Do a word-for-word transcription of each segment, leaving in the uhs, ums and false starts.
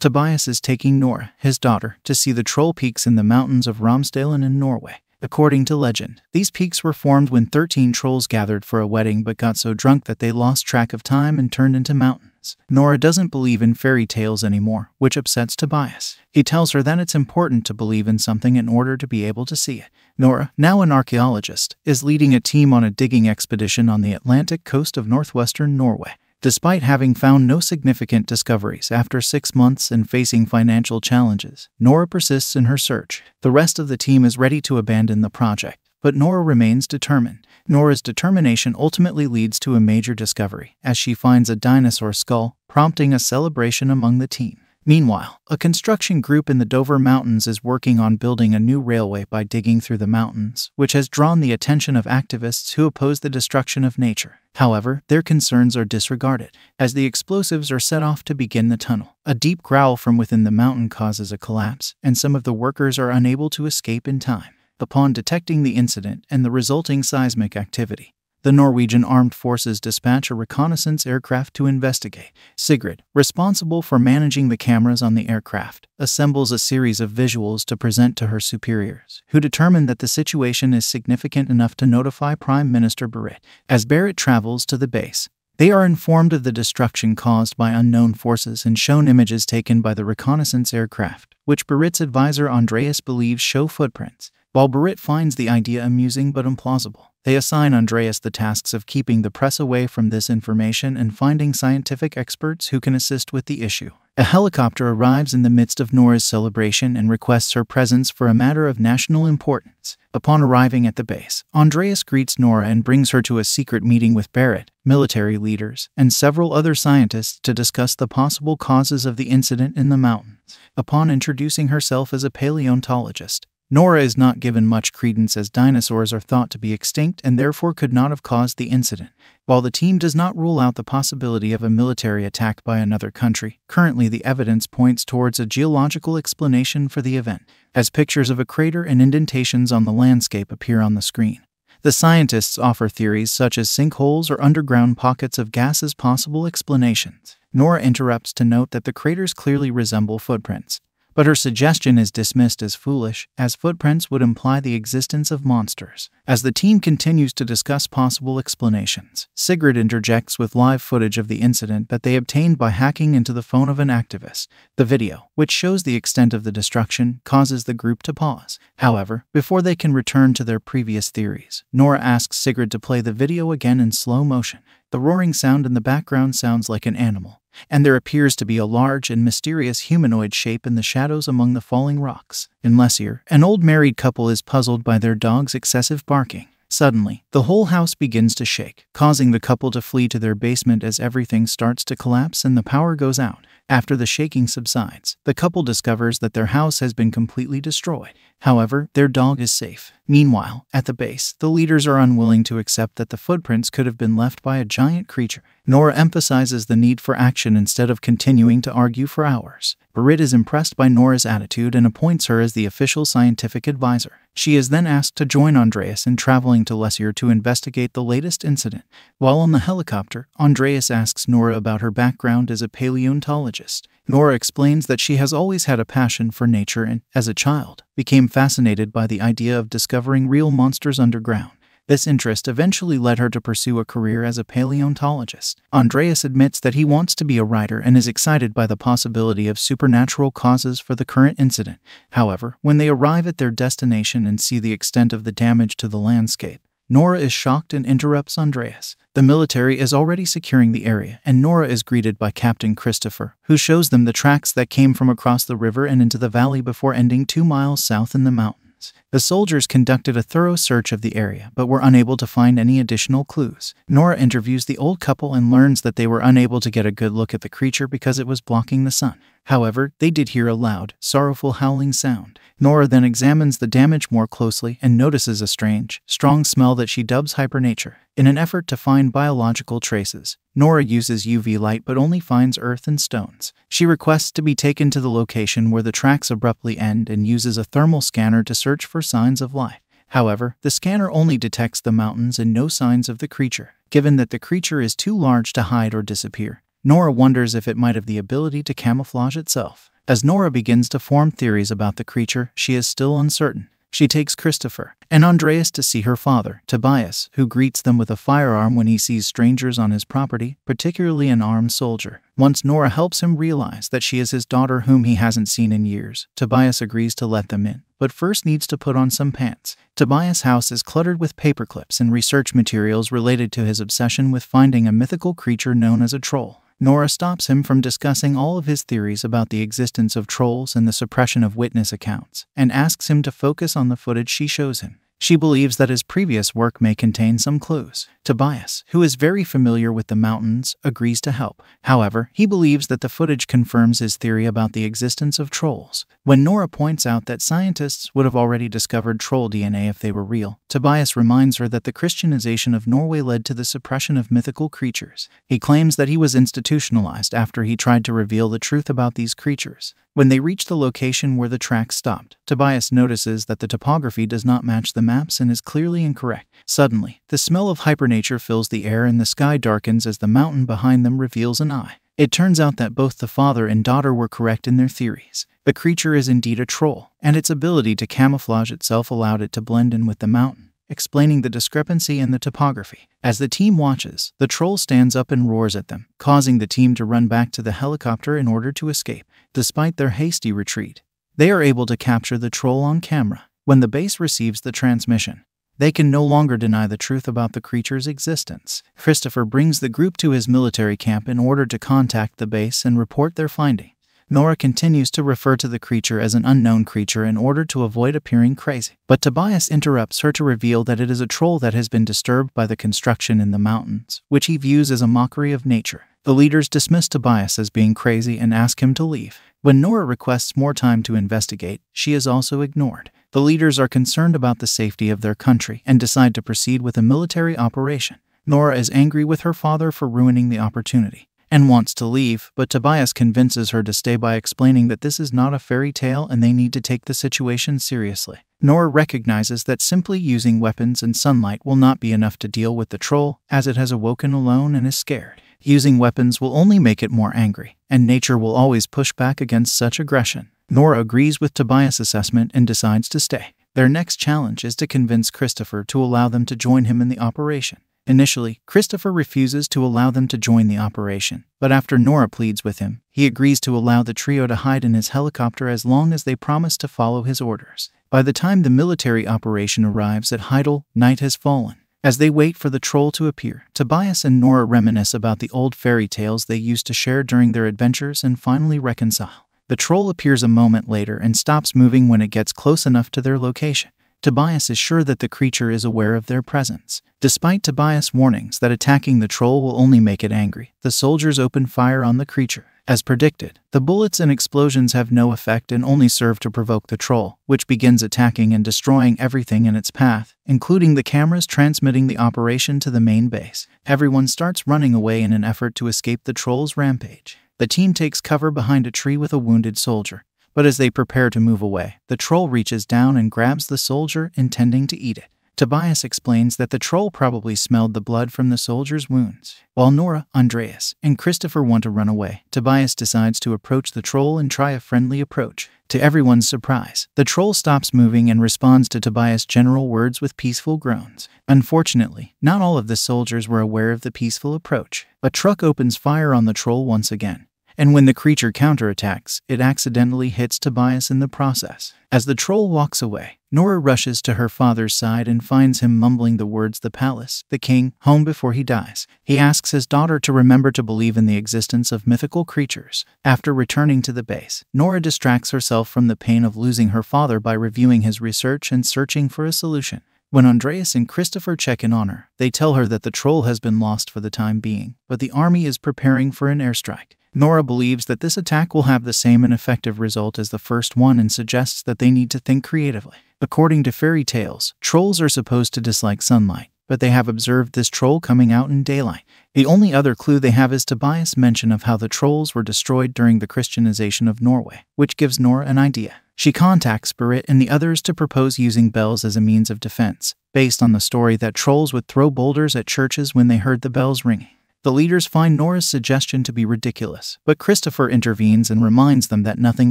Tobias is taking Nora, his daughter, to see the Troll peaks in the mountains of Romsdalen in Norway. According to legend, these peaks were formed when thirteen trolls gathered for a wedding but got so drunk that they lost track of time and turned into mountains. Nora doesn't believe in fairy tales anymore, which upsets Tobias. He tells her that it's important to believe in something in order to be able to see it. Nora, now an archaeologist, is leading a team on a digging expedition on the Atlantic coast of northwestern Norway. Despite having found no significant discoveries after six months and facing financial challenges, Nora persists in her search. The rest of the team is ready to abandon the project, but Nora remains determined. Nora's determination ultimately leads to a major discovery, as she finds a dinosaur skull, prompting a celebration among the team. Meanwhile, a construction group in the Dover Mountains is working on building a new railway by digging through the mountains, which has drawn the attention of activists who oppose the destruction of nature. However, their concerns are disregarded, as the explosives are set off to begin the tunnel. A deep growl from within the mountain causes a collapse, and some of the workers are unable to escape in time. Upon detecting the incident and the resulting seismic activity, the Norwegian Armed Forces dispatch a reconnaissance aircraft to investigate. Sigrid, responsible for managing the cameras on the aircraft, assembles a series of visuals to present to her superiors, who determine that the situation is significant enough to notify Prime Minister Barrett. As Barrett travels to the base, they are informed of the destruction caused by unknown forces and shown images taken by the reconnaissance aircraft, which Barrett's advisor Andreas believes show footprints. While Barrett finds the idea amusing but implausible, they assign Andreas the tasks of keeping the press away from this information and finding scientific experts who can assist with the issue. A helicopter arrives in the midst of Nora's celebration and requests her presence for a matter of national importance. Upon arriving at the base, Andreas greets Nora and brings her to a secret meeting with Barrett, military leaders, and several other scientists to discuss the possible causes of the incident in the mountains. Upon introducing herself as a paleontologist, Nora is not given much credence as dinosaurs are thought to be extinct and therefore could not have caused the incident. While the team does not rule out the possibility of a military attack by another country, currently the evidence points towards a geological explanation for the event, as pictures of a crater and indentations on the landscape appear on the screen. The scientists offer theories such as sinkholes or underground pockets of gas as possible explanations. Nora interrupts to note that the craters clearly resemble footprints, but her suggestion is dismissed as foolish, as footprints would imply the existence of monsters. As the team continues to discuss possible explanations, Sigrid interjects with live footage of the incident that they obtained by hacking into the phone of an activist. The video, which shows the extent of the destruction, causes the group to pause. However, before they can return to their previous theories, Nora asks Sigrid to play the video again in slow motion. The roaring sound in the background sounds like an animal, and there appears to be a large and mysterious humanoid shape in the shadows among the falling rocks. In Lesir, an old married couple is puzzled by their dog's excessive barking. Suddenly, the whole house begins to shake, causing the couple to flee to their basement as everything starts to collapse and the power goes out. After the shaking subsides, the couple discovers that their house has been completely destroyed. However, their dog is safe. Meanwhile, at the base, the leaders are unwilling to accept that the footprints could have been left by a giant creature. Nora emphasizes the need for action instead of continuing to argue for hours. Berit is impressed by Nora's attitude and appoints her as the official scientific advisor. She is then asked to join Andreas in traveling to Lesir to investigate the latest incident. While on the helicopter, Andreas asks Nora about her background as a paleontologist. Nora explains that she has always had a passion for nature and, as a child, became fascinated by the idea of discovering real monsters underground. This interest eventually led her to pursue a career as a paleontologist. Andreas admits that he wants to be a writer and is excited by the possibility of supernatural causes for the current incident. However, when they arrive at their destination and see the extent of the damage to the landscape, Nora is shocked and interrupts Andreas. The military is already securing the area, and Nora is greeted by Captain Christopher, who shows them the tracks that came from across the river and into the valley before ending two miles south in the mountains. The soldiers conducted a thorough search of the area but were unable to find any additional clues. Nora interviews the old couple and learns that they were unable to get a good look at the creature because it was blocking the sun. However, they did hear a loud, sorrowful howling sound. Nora then examines the damage more closely and notices a strange, strong smell that she dubs hypernature. In an effort to find biological traces, Nora uses U V light but only finds earth and stones. She requests to be taken to the location where the tracks abruptly end and uses a thermal scanner to search for signs of life. However, the scanner only detects the mountains and no signs of the creature. Given that the creature is too large to hide or disappear, Nora wonders if it might have the ability to camouflage itself. As Nora begins to form theories about the creature, she is still uncertain. She takes Christopher and Andreas to see her father, Tobias, who greets them with a firearm when he sees strangers on his property, particularly an armed soldier. Once Nora helps him realize that she is his daughter whom he hasn't seen in years, Tobias agrees to let them in, but first needs to put on some pants. Tobias' house is cluttered with paperclips and research materials related to his obsession with finding a mythical creature known as a troll. Nora stops him from discussing all of his theories about the existence of trolls and the suppression of witness accounts, and asks him to focus on the footage she shows him. She believes that his previous work may contain some clues. Tobias, who is very familiar with the mountains, agrees to help. However, he believes that the footage confirms his theory about the existence of trolls. When Nora points out that scientists would have already discovered troll D N A if they were real, Tobias reminds her that the Christianization of Norway led to the suppression of mythical creatures. He claims that he was institutionalized after he tried to reveal the truth about these creatures. When they reach the location where the track stopped, Tobias notices that the topography does not match the maps and is clearly incorrect. Suddenly, the smell of hypernature fills the air and the sky darkens as the mountain behind them reveals an eye. It turns out that both the father and daughter were correct in their theories. The creature is indeed a troll, and its ability to camouflage itself allowed it to blend in with the mountain, explaining the discrepancy in the topography. As the team watches, the troll stands up and roars at them, causing the team to run back to the helicopter in order to escape. Despite their hasty retreat, they are able to capture the troll on camera. When the base receives the transmission, they can no longer deny the truth about the creature's existence. Christopher brings the group to his military camp in order to contact the base and report their findings. Nora continues to refer to the creature as an unknown creature in order to avoid appearing crazy, but Tobias interrupts her to reveal that it is a troll that has been disturbed by the construction in the mountains, which he views as a mockery of nature. The leaders dismiss Tobias as being crazy and ask him to leave. When Nora requests more time to investigate, she is also ignored. The leaders are concerned about the safety of their country and decide to proceed with a military operation. Nora is angry with her father for ruining the opportunity and wants to leave, but Tobias convinces her to stay by explaining that this is not a fairy tale and they need to take the situation seriously. Nora recognizes that simply using weapons and sunlight will not be enough to deal with the troll, as it has awoken alone and is scared. Using weapons will only make it more angry, and nature will always push back against such aggression. Nora agrees with Tobias' assessment and decides to stay. Their next challenge is to convince Christopher to allow them to join him in the operation. Initially, Christopher refuses to allow them to join the operation, but after Nora pleads with him, he agrees to allow the trio to hide in his helicopter as long as they promise to follow his orders. By the time the military operation arrives at Heidel, night has fallen. As they wait for the troll to appear, Tobias and Nora reminisce about the old fairy tales they used to share during their adventures and finally reconcile. The troll appears a moment later and stops moving when it gets close enough to their location. Tobias is sure that the creature is aware of their presence. Despite Tobias' warnings that attacking the troll will only make it angry, the soldiers open fire on the creature. As predicted, the bullets and explosions have no effect and only serve to provoke the troll, which begins attacking and destroying everything in its path, including the cameras transmitting the operation to the main base. Everyone starts running away in an effort to escape the troll's rampage. The team takes cover behind a tree with a wounded soldier, but as they prepare to move away, the troll reaches down and grabs the soldier, intending to eat it. Tobias explains that the troll probably smelled the blood from the soldier's wounds. While Nora, Andreas, and Christopher want to run away, Tobias decides to approach the troll and try a friendly approach. To everyone's surprise, the troll stops moving and responds to Tobias' general words with peaceful groans. Unfortunately, not all of the soldiers were aware of the peaceful approach. A truck opens fire on the troll once again, and when the creature counterattacks, it accidentally hits Tobias in the process. As the troll walks away, Nora rushes to her father's side and finds him mumbling the words "the palace, the king, home before he dies." He asks his daughter to remember to believe in the existence of mythical creatures. After returning to the base, Nora distracts herself from the pain of losing her father by reviewing his research and searching for a solution. When Andreas and Christopher check in on her, they tell her that the troll has been lost for the time being, but the army is preparing for an airstrike. Nora believes that this attack will have the same ineffective result as the first one and suggests that they need to think creatively. According to fairy tales, trolls are supposed to dislike sunlight, but they have observed this troll coming out in daylight. The only other clue they have is Tobias' mention of how the trolls were destroyed during the Christianization of Norway, which gives Nora an idea. She contacts Barrett and the others to propose using bells as a means of defense, based on the story that trolls would throw boulders at churches when they heard the bells ringing. The leaders find Nora's suggestion to be ridiculous, but Christopher intervenes and reminds them that nothing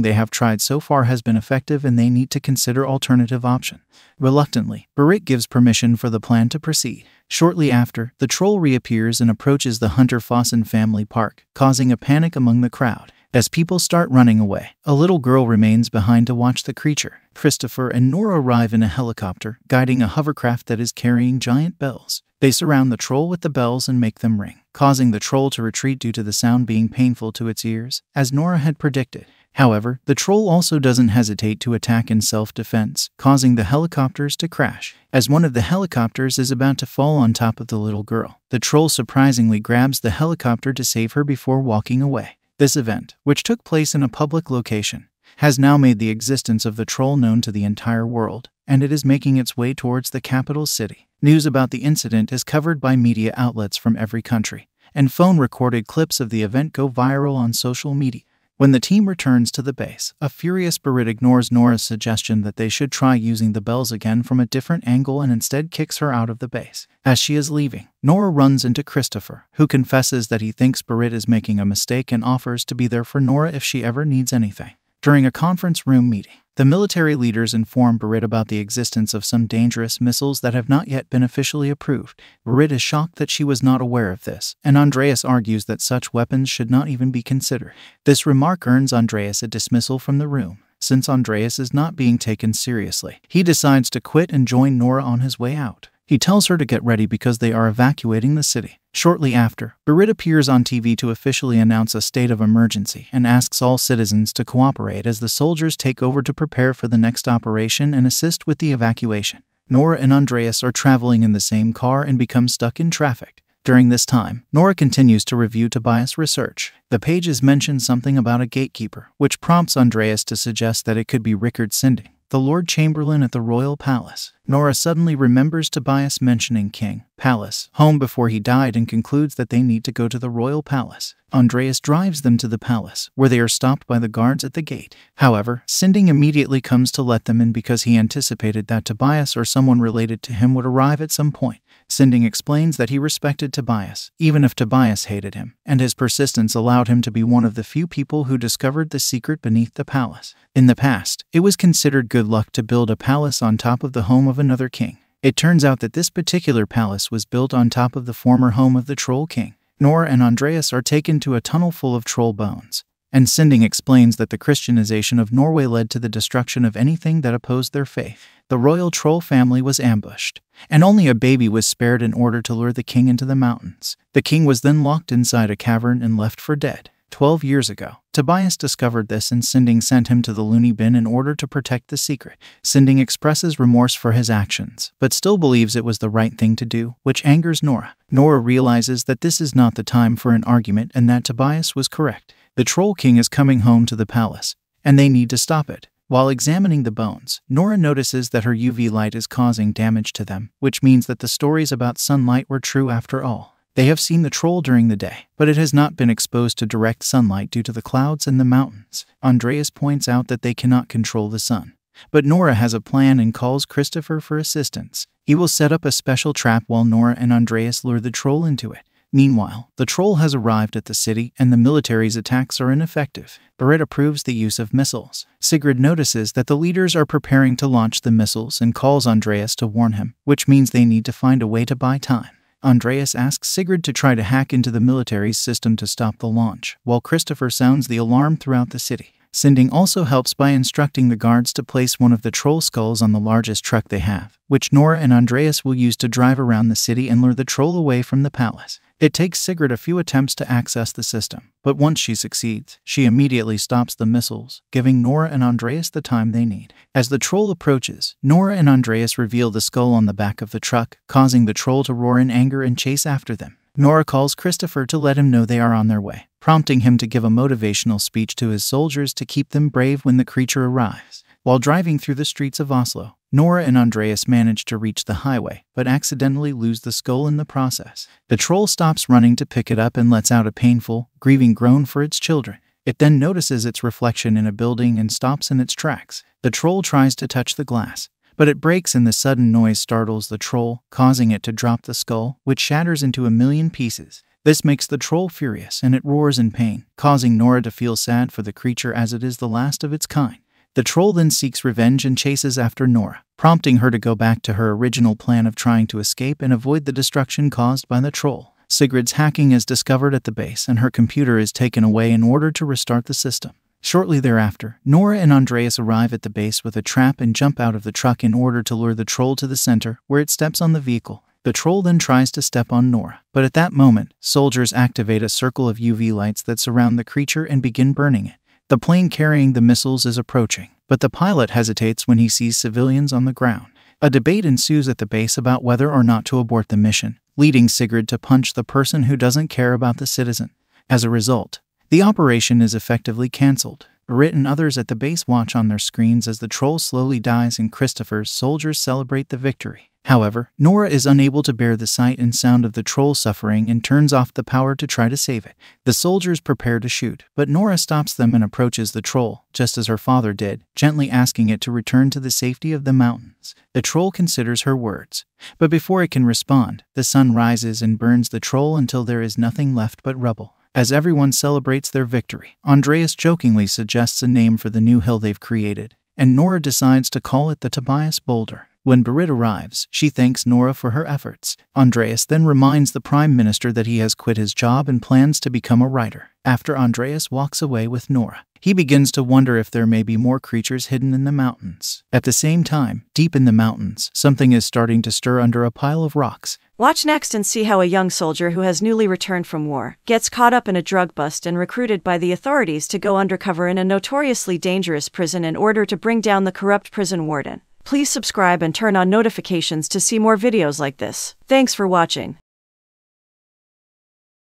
they have tried so far has been effective and they need to consider alternative options. Reluctantly, Berit gives permission for the plan to proceed. Shortly after, the troll reappears and approaches the Hunderfossen family park, causing a panic among the crowd. As people start running away, a little girl remains behind to watch the creature. Christopher and Nora arrive in a helicopter, guiding a hovercraft that is carrying giant bells. They surround the troll with the bells and make them ring, causing the troll to retreat due to the sound being painful to its ears, as Nora had predicted. However, the troll also doesn't hesitate to attack in self-defense, causing the helicopters to crash. As one of the helicopters is about to fall on top of the little girl, the troll surprisingly grabs the helicopter to save her before walking away. This event, which took place in a public location, has now made the existence of the troll known to the entire world, and it is making its way towards the capital city. News about the incident is covered by media outlets from every country, and phone-recorded clips of the event go viral on social media. When the team returns to the base, a furious Berit ignores Nora's suggestion that they should try using the bells again from a different angle and instead kicks her out of the base. As she is leaving, Nora runs into Christopher, who confesses that he thinks Berit is making a mistake and offers to be there for Nora if she ever needs anything. During a conference room meeting, the military leaders inform Berit about the existence of some dangerous missiles that have not yet been officially approved. Berit is shocked that she was not aware of this, and Andreas argues that such weapons should not even be considered. This remark earns Andreas a dismissal from the room. Since Andreas is not being taken seriously, he decides to quit and join Nora on his way out. He tells her to get ready because they are evacuating the city. Shortly after, Berit appears on T V to officially announce a state of emergency and asks all citizens to cooperate as the soldiers take over to prepare for the next operation and assist with the evacuation. Nora and Andreas are traveling in the same car and become stuck in traffic. During this time, Nora continues to review Tobias' research. The pages mention something about a gatekeeper, which prompts Andreas to suggest that it could be Rickard Sinding, the Lord Chamberlain at the Royal Palace. Nora suddenly remembers Tobias mentioning King, Palace, home before he died and concludes that they need to go to the Royal Palace. Andreas drives them to the palace, where they are stopped by the guards at the gate. However, Sinding immediately comes to let them in because he anticipated that Tobias or someone related to him would arrive at some point. Sinding explains that he respected Tobias, even if Tobias hated him, and his persistence allowed him to be one of the few people who discovered the secret beneath the palace. In the past, it was considered good luck to build a palace on top of the home of another king. It turns out that this particular palace was built on top of the former home of the troll king. Nora and Andreas are taken to a tunnel full of troll bones, and Sinding explains that the Christianization of Norway led to the destruction of anything that opposed their faith. The royal troll family was ambushed, and only a baby was spared in order to lure the king into the mountains. The king was then locked inside a cavern and left for dead. Twelve years ago, Tobias discovered this and Sinding sent him to the loony bin in order to protect the secret. Sinding expresses remorse for his actions, but still believes it was the right thing to do, which angers Nora. Nora realizes that this is not the time for an argument and that Tobias was correct. The troll king is coming home to the palace, and they need to stop it. While examining the bones, Nora notices that her U V light is causing damage to them, which means that the stories about sunlight were true after all. They have seen the troll during the day, but it has not been exposed to direct sunlight due to the clouds and the mountains. Andreas points out that they cannot control the sun, but Nora has a plan and calls Christopher for assistance. He will set up a special trap while Nora and Andreas lure the troll into it. Meanwhile, the troll has arrived at the city and the military's attacks are ineffective. Berit approves the use of missiles. Sigrid notices that the leaders are preparing to launch the missiles and calls Andreas to warn him, which means they need to find a way to buy time. Andreas asks Sigrid to try to hack into the military's system to stop the launch, while Christopher sounds the alarm throughout the city. Sinding also helps by instructing the guards to place one of the troll skulls on the largest truck they have, which Nora and Andreas will use to drive around the city and lure the troll away from the palace. It takes Sigrid a few attempts to access the system, but once she succeeds, she immediately stops the missiles, giving Nora and Andreas the time they need. As the troll approaches, Nora and Andreas reveal the skull on the back of the truck, causing the troll to roar in anger and chase after them. Nora calls Christopher to let him know they are on their way, prompting him to give a motivational speech to his soldiers to keep them brave when the creature arrives. While driving through the streets of Oslo, Nora and Andreas manage to reach the highway, but accidentally lose the skull in the process. The troll stops running to pick it up and lets out a painful, grieving groan for its children. It then notices its reflection in a building and stops in its tracks. The troll tries to touch the glass, but it breaks and the sudden noise startles the troll, causing it to drop the skull, which shatters into a million pieces. This makes the troll furious, and it roars in pain, causing Nora to feel sad for the creature as it is the last of its kind. The troll then seeks revenge and chases after Nora, prompting her to go back to her original plan of trying to escape and avoid the destruction caused by the troll. Sigrid's hacking is discovered at the base, and her computer is taken away in order to restart the system. Shortly thereafter, Nora and Andreas arrive at the base with a trap and jump out of the truck in order to lure the troll to the center, where it steps on the vehicle. The troll then tries to step on Nora, but at that moment, soldiers activate a circle of U V lights that surround the creature and begin burning it. The plane carrying the missiles is approaching, but the pilot hesitates when he sees civilians on the ground. A debate ensues at the base about whether or not to abort the mission, leading Sigrid to punch the person who doesn't care about the citizen. As a result, the operation is effectively cancelled. Berit and others at the base watch on their screens as the troll slowly dies and Christopher's soldiers celebrate the victory. However, Nora is unable to bear the sight and sound of the troll suffering and turns off the power to try to save it. The soldiers prepare to shoot, but Nora stops them and approaches the troll, just as her father did, gently asking it to return to the safety of the mountains. The troll considers her words, but before it can respond, the sun rises and burns the troll until there is nothing left but rubble. As everyone celebrates their victory, Andreas jokingly suggests a name for the new hill they've created, and Nora decides to call it the Tobias Boulder. When Berit arrives, she thanks Nora for her efforts. Andreas then reminds the Prime Minister that he has quit his job and plans to become a writer. After Andreas walks away with Nora, he begins to wonder if there may be more creatures hidden in the mountains. At the same time, deep in the mountains, something is starting to stir under a pile of rocks. Watch next and see how a young soldier who has newly returned from war gets caught up in a drug bust and recruited by the authorities to go undercover in a notoriously dangerous prison in order to bring down the corrupt prison warden. Please subscribe and turn on notifications to see more videos like this. Thanks for watching.